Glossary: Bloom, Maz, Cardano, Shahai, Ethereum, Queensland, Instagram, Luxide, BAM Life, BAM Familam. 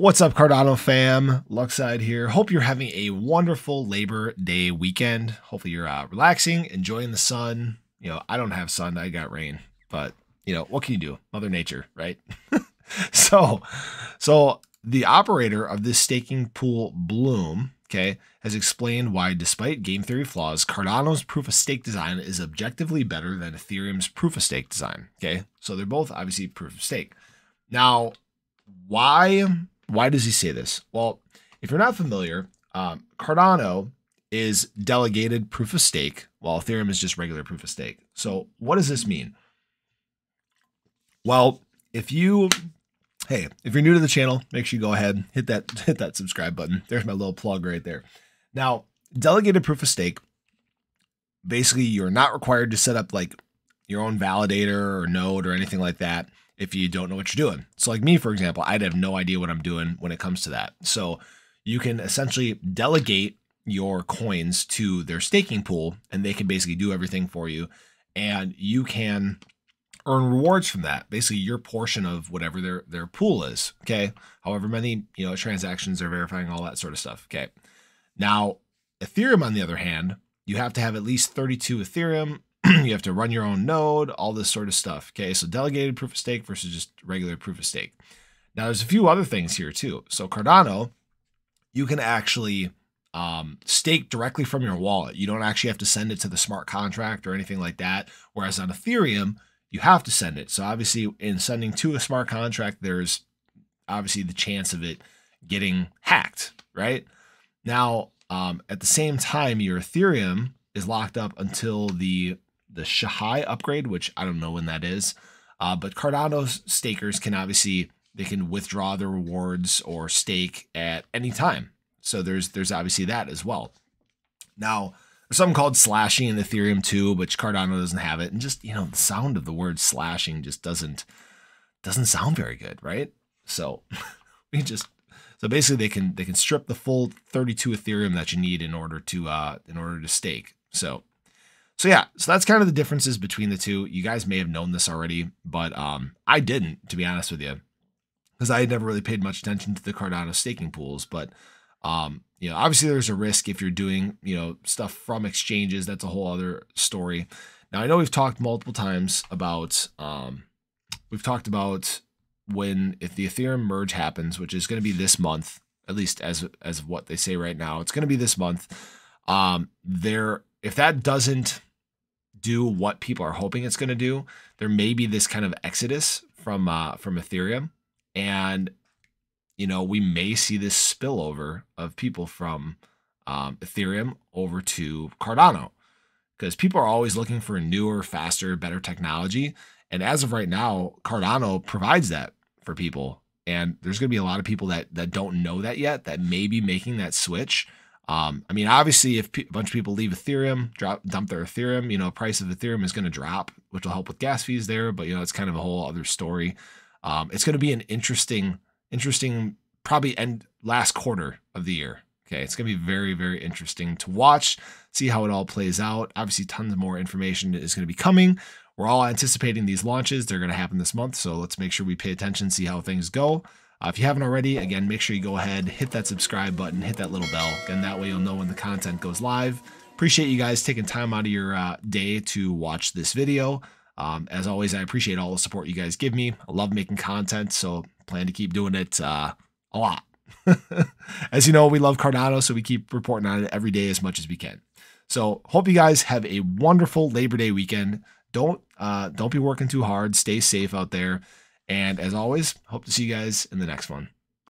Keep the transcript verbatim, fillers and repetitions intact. What's up, Cardano fam? Luxide here. Hope you're having a wonderful Labor Day weekend. Hopefully you're uh, relaxing, enjoying the sun. You know, I don't have sun, I got rain, but you know, what can you do? Mother Nature, right? so, so the operator of this staking pool, Bloom, okay, has explained why, despite game theory flaws, Cardano's proof of stake design is objectively better than Ethereum's proof of stake design. Okay, so they're both obviously proof of stake. Now, why? Why does he say this? Well, if you're not familiar, um, Cardano is delegated proof of stake, while Ethereum is just regular proof of stake. So what does this mean? Well, if you, hey, if you're new to the channel, make sure you go ahead, hit that, hit that subscribe button. There's my little plug right there. Now, delegated proof of stake, basically you're not required to set up like your own validator or node or anything like that if you don't know what you're doing. So like me, for example, I'd have no idea what I'm doing when it comes to that. So you can essentially delegate your coins to their staking pool and they can basically do everything for you. And you can earn rewards from that. Basically your portion of whatever their, their pool is. Okay. However many, you know, transactions are verifying, all that sort of stuff. Okay. Now Ethereum, on the other hand, you have to have at least thirty-two Ethereum. You have to run your own node, all this sort of stuff. Okay. So delegated proof of stake versus just regular proof of stake. Now there's a few other things here too. So Cardano, you can actually um, stake directly from your wallet. You don't actually have to send it to the smart contract or anything like that. Whereas on Ethereum, you have to send it. So obviously in sending to a smart contract, there's obviously the chance of it getting hacked, right? Now, um, at the same time, your Ethereum is locked up until the the Shahai upgrade, which I don't know when that is, uh, but Cardano stakers can obviously, they can withdraw their rewards or stake at any time. So there's, there's obviously that as well. Now there's something called slashing in Ethereum too, which Cardano doesn't have it. And just, you know, the sound of the word slashing just doesn't, doesn't sound very good. Right. So we just, so basically they can, they can strip the full thirty-two Ethereum that you need in order to, uh, in order to stake. So, So yeah, so that's kind of the differences between the two. You guys may have known this already, but um, I didn't, to be honest with you, because I had never really paid much attention to the Cardano staking pools. But um, you know, obviously there's a risk if you're doing, you know, stuff from exchanges. That's a whole other story. Now I know we've talked multiple times about um, we've talked about when if the Ethereum merge happens, which is going to be this month, at least as as what they say right now, it's going to be this month. Um, there, if that doesn't do what people are hoping it's going to do, there may be this kind of exodus from, uh, from Ethereum. And, you know, we may see this spillover of people from, um, Ethereum over to Cardano, because people are always looking for newer, faster, better technology. And as of right now, Cardano provides that for people. And there's going to be a lot of people that, that don't know that yet, that may be making that switch. Um, I mean, obviously, if a bunch of people leave Ethereum, drop, dump their Ethereum, you know, price of Ethereum is going to drop, which will help with gas fees there. But, you know, it's kind of a whole other story. Um, it's going to be an interesting, interesting, probably end last quarter of the year. Okay. It's going to be very, very interesting to watch, see how it all plays out. Obviously, tons more information is going to be coming. We're all anticipating these launches. They're going to happen this month. So let's make sure we pay attention, see how things go. Uh, if you haven't already, again, make sure you go ahead, hit that subscribe button, hit that little bell, and that way you'll know when the content goes live. Appreciate you guys taking time out of your uh, day to watch this video. Um, as always, I appreciate all the support you guys give me. I love making content, so plan to keep doing it uh, a lot. As you know, we love Cardano, so we keep reporting on it every day as much as we can. So hope you guys have a wonderful Labor Day weekend. Don't uh, don't be working too hard. Stay safe out there. And as always, hope to see you guys in the next one.